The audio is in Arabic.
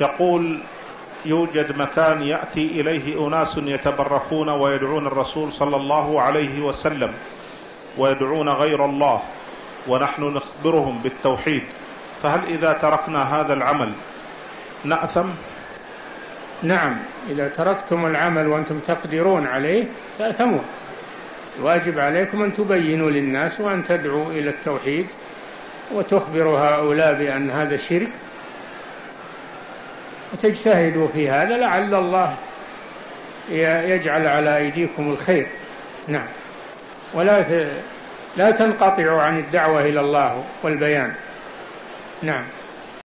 يقول يوجد مكان يأتي إليه أناس يتبركون ويدعون الرسول صلى الله عليه وسلم ويدعون غير الله، ونحن نخبرهم بالتوحيد، فهل إذا تركنا هذا العمل نأثم؟ نعم، إذا تركتم العمل وأنتم تقدرون عليه تأثمون. الواجب عليكم أن تبينوا للناس وأن تدعوا إلى التوحيد وتخبروا هؤلاء بأن هذا شرك، وتجتهدوا في هذا لعل الله يجعل على أيديكم الخير. نعم، ولا تنقطعوا عن الدعوة إلى الله والبيان. نعم.